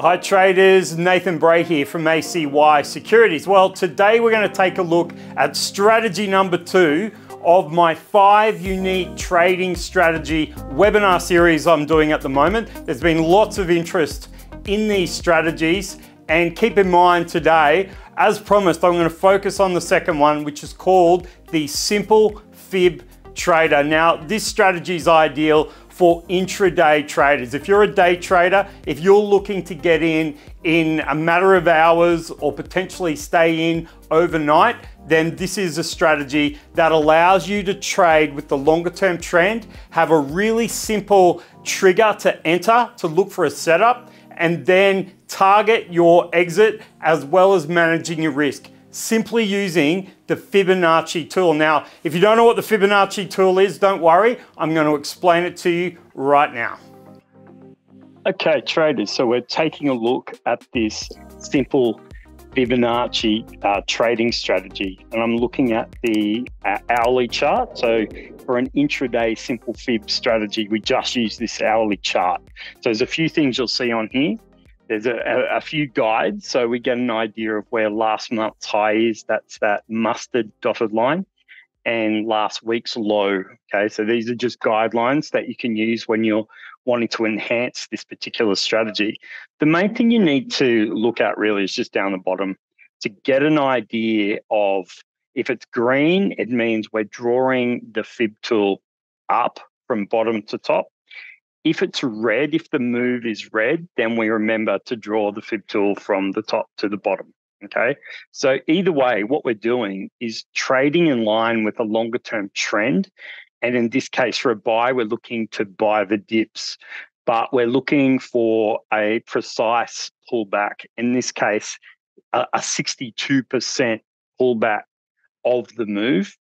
Hi traders, Nathan Bray here from ACY Securities. Well, today we're going to take a look at strategy number 2 of my 5 unique trading strategy webinar series I'm doing at the moment. There's been lots of interest in these strategies, and keep in mind today, as promised, I'm going to focus on the second one, which is called the Simple Fib Trader. Now, this strategy is ideal for intraday traders. If you're a day trader, if you're looking to get in a matter of hours or potentially stay in overnight, then this is a strategy that allows you to trade with the longer term trend, have a really simple trigger to enter, to look for a setup, and then target your exit as well as managing your risk, simply using the Fibonacci tool. Now, if you don't know what the Fibonacci tool is, don't worry, I'm going to explain it to you right now. Okay, traders, so we're taking a look at this simple Fibonacci trading strategy, and I'm looking at the hourly chart. So for an intraday simple Fib strategy, we just use this hourly chart. So there's a few things you'll see on here. There's a few guides, so we get an idea of where last month's high is. That's that mustard dotted line, and last week's low. Okay, so these are just guidelines that you can use when you're wanting to enhance this particular strategy. The main thing you need to look at really is just down the bottom to get an idea of if it's green, it means we're drawing the Fib tool up from bottom to top. If it's red, if the move is red, then we remember to draw the Fib tool from the top to the bottom, okay? So either way, what we're doing is trading in line with a longer term trend. And in this case, for a buy, we're looking to buy the dips, but we're looking for a precise pullback. In this case, a 62% pullback of the move.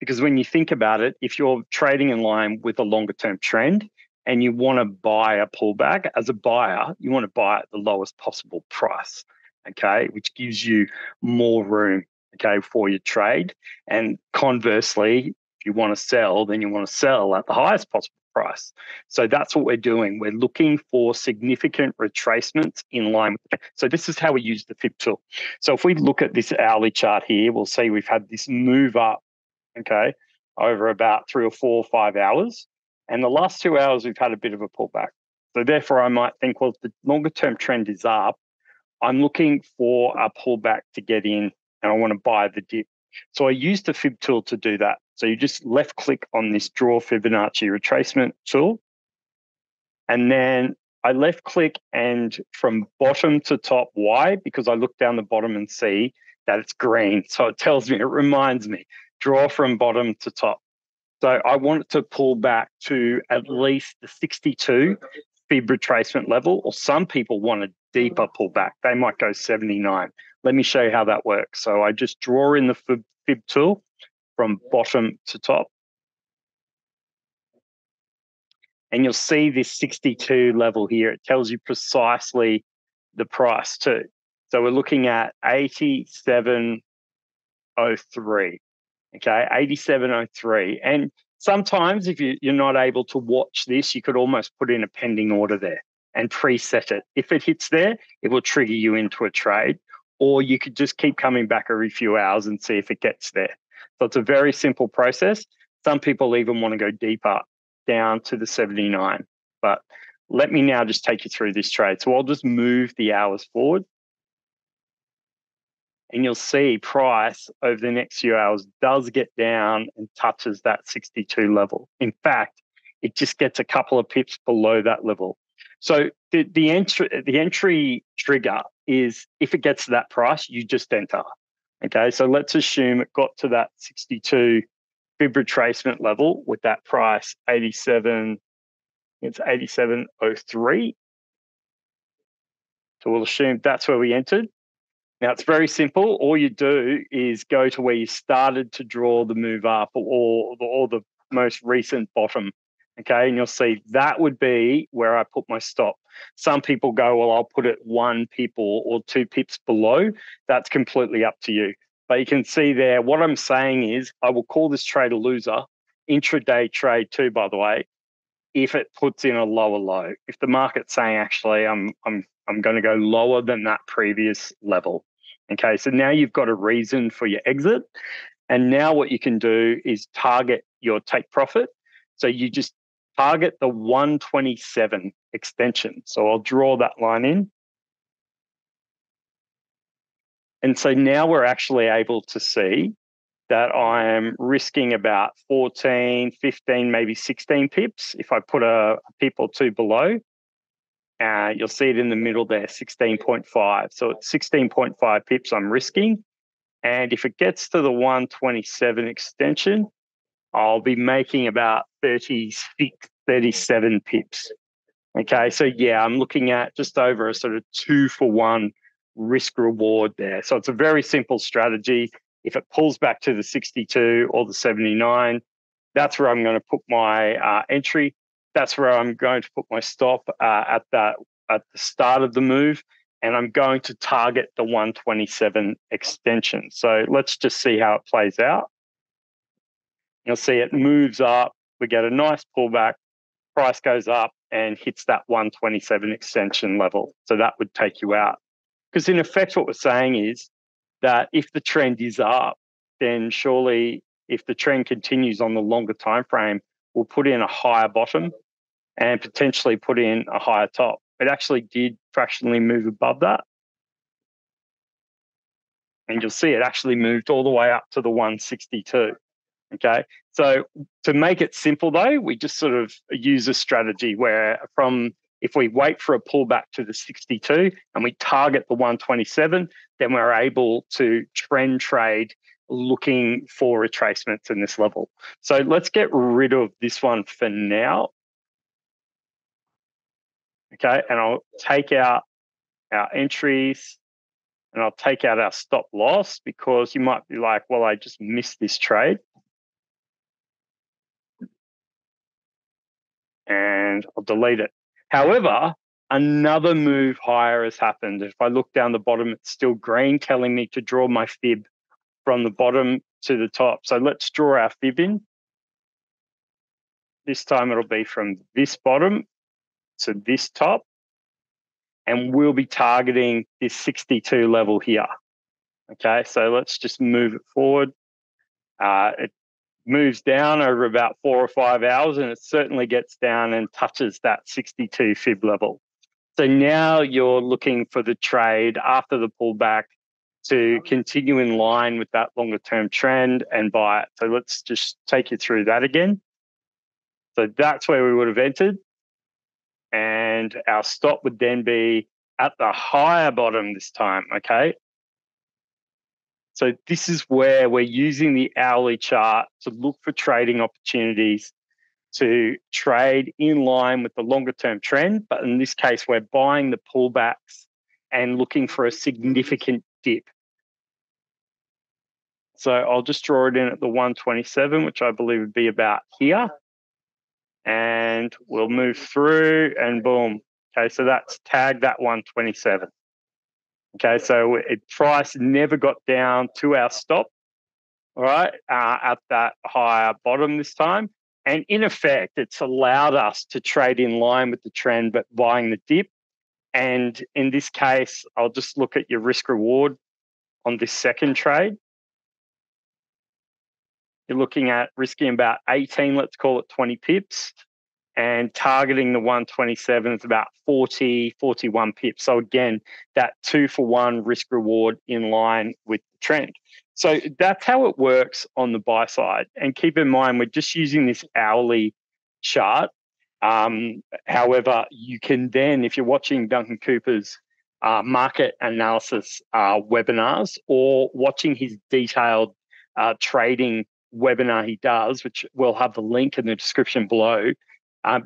Because when you think about it, if you're trading in line with a longer term trend, and you want to buy a pullback, as a buyer, you want to buy at the lowest possible price, okay, which gives you more room, okay, for your trade. And conversely, if you want to sell, then you want to sell at the highest possible price. So that's what we're doing. We're looking for significant retracements in line with. So this is how we use the Fib tool. So if we look at this hourly chart here, we'll see we've had this move up, okay, over about 3 or 4 or 5 hours. And the last 2 hours, we've had a bit of a pullback. So therefore, I might think, well, if the longer-term trend is up, I'm looking for a pullback to get in, and I want to buy the dip. So I use the Fib tool to do that. So you just left-click on this Draw Fibonacci Retracement tool, and then I left-click and from bottom to top. Why? Because I look down the bottom and see that it's green. So it tells me, it reminds me, draw from bottom to top. So I want it to pull back to at least the 62 Fib retracement level, or some people want a deeper pullback. They might go 79. Let me show you how that works. So I just draw in the Fib tool from bottom to top. And you'll see this 62 level here. It tells you precisely the price too. So we're looking at 87.03. Okay, 87.03. And sometimes if you're not able to watch this, you could almost put in a pending order there and preset it. If it hits there, it will trigger you into a trade, or you could just keep coming back every few hours and see if it gets there. So it's a very simple process. Some people even want to go deeper down to the 79. But let me now just take you through this trade. So I'll just move the hours forward. And you'll see price over the next few hours does get down and touches that 62 level. In fact, it just gets a couple of pips below that level. So the entry trigger is if it gets to that price, you just enter. Okay, so let's assume it got to that 62 Fib retracement level with that price 87, it's 87.03. So we'll assume that's where we entered. Now, it's very simple. All you do is go to where you started to draw the move up, or the most recent bottom, okay? And you'll see that would be where I put my stop. Some people go, well, I'll put it 1 pip or 2 pips below. That's completely up to you. But you can see there, what I'm saying is I will call this trade a loser, intraday trade too, by the way, if it puts in a lower low, if the market's saying actually I'm going to go lower than that previous level. Okay, so now you've got a reason for your exit, and now what you can do is target your take profit. So you just target the 127 extension. So I'll draw that line in. And so now we're actually able to see that I am risking about 14, 15, maybe 16 pips. If I put a pip or two below, you'll see it in the middle there, 16.5. So it's 16.5 pips I'm risking. And if it gets to the 127 extension, I'll be making about 36, 37 pips. Okay, so yeah, I'm looking at just over a sort of 2-for-1 risk reward there. So it's a very simple strategy. If it pulls back to the 62 or the 79, that's where I'm going to put my entry. That's where I'm going to put my stop at the start of the move. And I'm going to target the 127 extension. So let's just see how it plays out. You'll see it moves up. We get a nice pullback. Price goes up and hits that 127 extension level. So that would take you out. Because in effect, what we're saying is that if the trend is up, then surely if the trend continues on the longer time frame, we'll put in a higher bottom and potentially put in a higher top. It actually did fractionally move above that. And you'll see it actually moved all the way up to the 162. Okay, so to make it simple though, we just sort of use a strategy where from if we wait for a pullback to the 62 and we target the 127, then we're able to trend trade looking for retracements in this level. So let's get rid of this one for now. Okay, and I'll take out our entries and I'll take out our stop loss, because you might be like, well, I just missed this trade. And I'll delete it. However, another move higher has happened. If I look down the bottom, it's still green, telling me to draw my fib from the bottom to the top. So let's draw our fib in. This time it'll be from this bottom to this top. And we'll be targeting this 62 level here. Okay, so let's just move it forward. It moves down over about 4 or 5 hours, and it certainly gets down and touches that 62 fib level. So now you're looking for the trade after the pullback to continue in line with that longer term trend and buy it. So let's just take you through that again. So that's where we would have entered. And our stop would then be at the higher bottom this time, okay? So this is where we're using the hourly chart to look for trading opportunities to trade in line with the longer term trend. But in this case, we're buying the pullbacks and looking for a significant dip. So I'll just draw it in at the 127, which I believe would be about here. And we'll move through and boom. Okay, so that's tagged that 127. Okay, so price never got down to our stop, all right, at that higher bottom this time. And in effect, it's allowed us to trade in line with the trend, but buying the dip. And in this case, I'll just look at your risk reward on this second trade. You're looking at risking about 18, let's call it 20 pips, and targeting the 127 is about 40, 41 pips. So again, that 2-for-1 risk reward in line with the trend. So that's how it works on the buy side. And keep in mind, we're just using this hourly chart. However, you can then, if you're watching Duncan Cooper's market analysis webinars or watching his detailed trading webinar he does, which we'll have the link in the description below,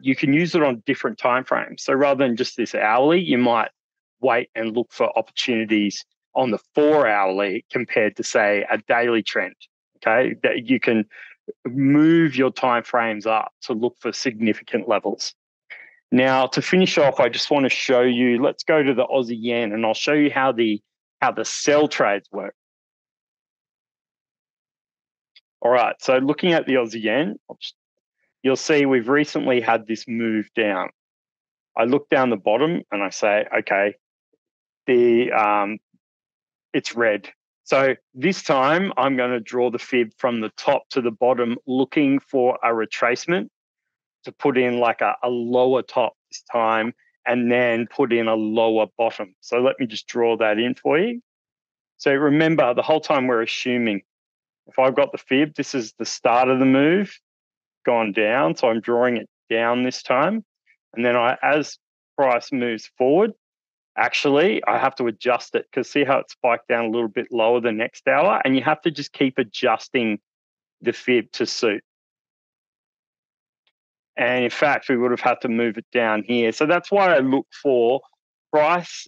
you can use it on different timeframes. So rather than just this hourly, you might wait and look for opportunities on the 4-hourly compared to, say, a daily trend, okay? That you can move your timeframes up to look for significant levels. Now, to finish off, I just want to show you, let's go to the Aussie Yen, and I'll show you how the sell trades work. All right, so looking at the Aussie Yen, you'll see we've recently had this move down. I look down the bottom and I say, okay, the it's red. So this time I'm going to draw the fib from the top to the bottom, looking for a retracement to put in like a lower top this time and then put in a lower bottom. So let me just draw that in for you. So remember, the whole time we're assuming, if I've got the fib, this is the start of the move, gone down. So I'm drawing it down this time. And then as price moves forward, actually, I have to adjust it because see how it spiked down a little bit lower the next hour? And you have to just keep adjusting the fib to suit. And in fact, we would have had to move it down here. So that's why I look for price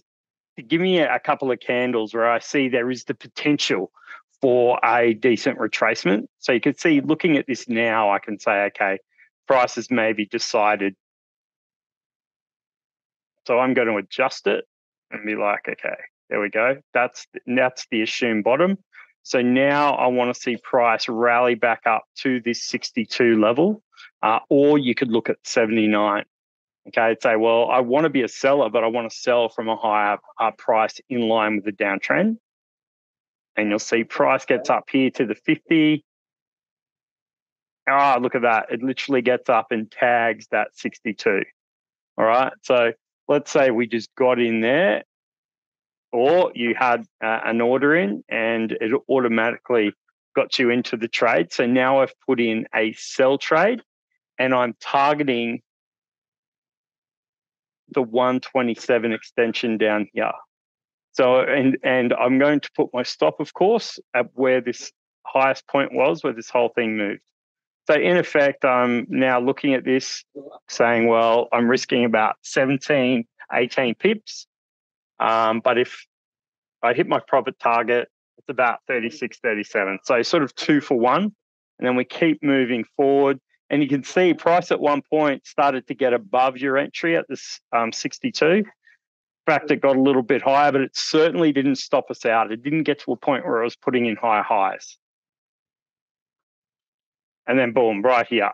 to give me a couple of candles where I see there is the potential for a decent retracement. So you can see looking at this now, I can say, okay, price has maybe decided. So I'm going to adjust it and be like, okay, there we go. That's the assumed bottom. So now I want to see price rally back up to this 62 level, or you could look at 79. Okay, I'd say, well, I want to be a seller, but I want to sell from a higher price in line with the downtrend. And you'll see price gets up here to the 50. Ah, look at that. It literally gets up and tags that 62. All right, so let's say we just got in there, or you had an order in and it automatically got you into the trade. So now I've put in a sell trade and I'm targeting the 127 extension down here. So, and I'm going to put my stop, of course, at where this highest point was, where this whole thing moved. So in effect, I'm now looking at this saying, well, I'm risking about 17, 18 pips. But if I hit my profit target, it's about 36, 37. So sort of 2 for 1. And then we keep moving forward. And you can see price at one point started to get above your entry at this 62. In fact, it got a little bit higher, but it certainly didn't stop us out. It didn't get to a point where I was putting in higher highs. And then boom, right here.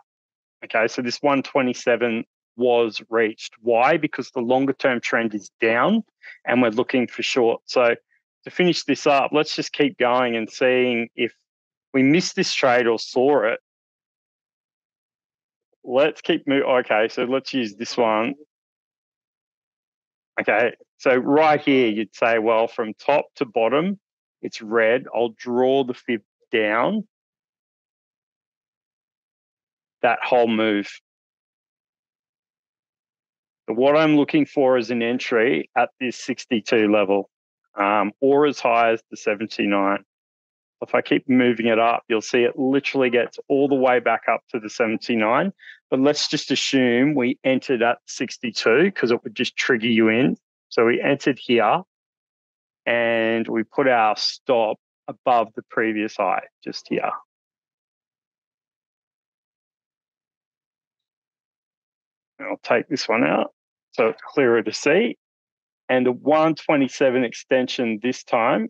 Okay, so this 127 was reached. Why? Because the longer term trend is down and we're looking for short. So to finish this up, let's just keep going and seeing if we missed this trade or saw it. Let's keep moving. Okay, so let's use this one. Okay, so right here, you'd say, well, from top to bottom, it's red. I'll draw the fib down. That whole move. But what I'm looking for is an entry at this 62 level or as high as the 79. If I keep moving it up, you'll see it literally gets all the way back up to the 79. But let's just assume we entered at 62 because it would just trigger you in. So we entered here and we put our stop above the previous high just here. I'll take this one out so it's clearer to see. And the 127 extension this time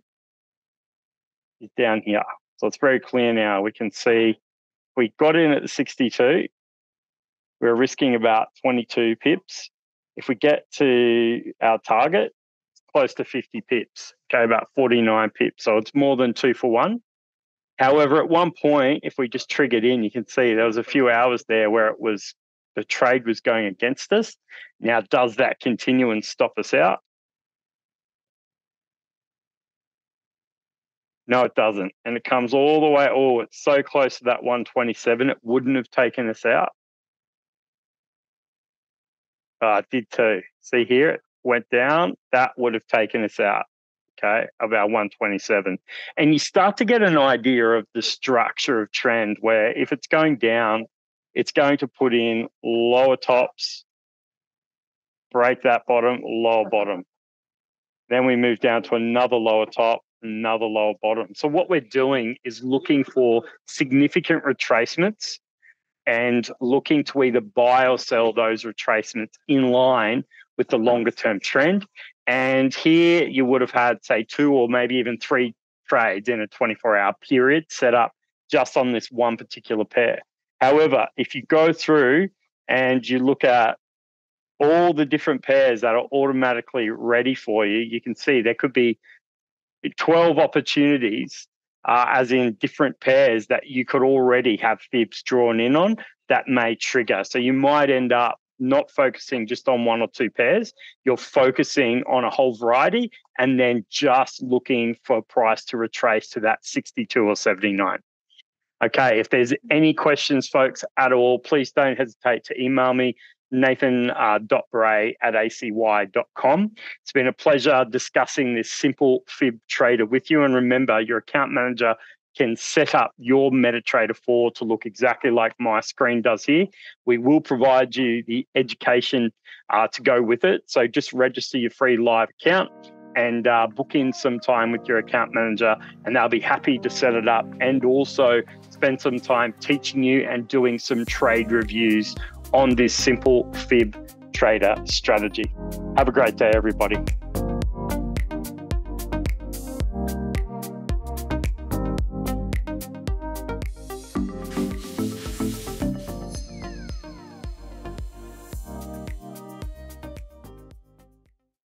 is down here. So it's very clear now. We can see we got in at the 62. We're risking about 22 pips. If we get to our target, it's close to 50 pips, okay, about 49 pips. So it's more than 2 for 1. However, at one point, if we just triggered in, you can see there was a few hours there where it was the trade was going against us. Now, does that continue and stop us out? No, it doesn't. And it comes all the way, oh, it's so close to that 127, it wouldn't have taken us out. It did too. See here, it went down. That would have taken us out, okay, of our 127. And you start to get an idea of the structure of trend where if it's going down, it's going to put in lower tops, break that bottom, lower bottom. Then we move down to another lower top, another lower bottom. So what we're doing is looking for significant retracements and looking to either buy or sell those retracements in line with the longer term trend. And here you would have had, say, 2 or maybe even 3 trades in a 24-hour period set up just on this one particular pair. However, if you go through and you look at all the different pairs that are automatically ready for you, you can see there could be 12 opportunities, as in different pairs that you could already have fibs drawn in on that may trigger. So you might end up not focusing just on one or two pairs. You're focusing on a whole variety and then just looking for price to retrace to that 62 or 79. Okay, if there's any questions, folks, at all, please don't hesitate to email me, nathan.bray@acy.com. It's been a pleasure discussing this Simple Fib Trader with you. And remember, your account manager can set up your MetaTrader 4 to look exactly like my screen does here. We will provide you the education to go with it. So just register your free live account and book in some time with your account manager, and they'll be happy to set it up and also spend some time teaching you and doing some trade reviews on this Simple Fib Trader strategy. Have a great day, everybody.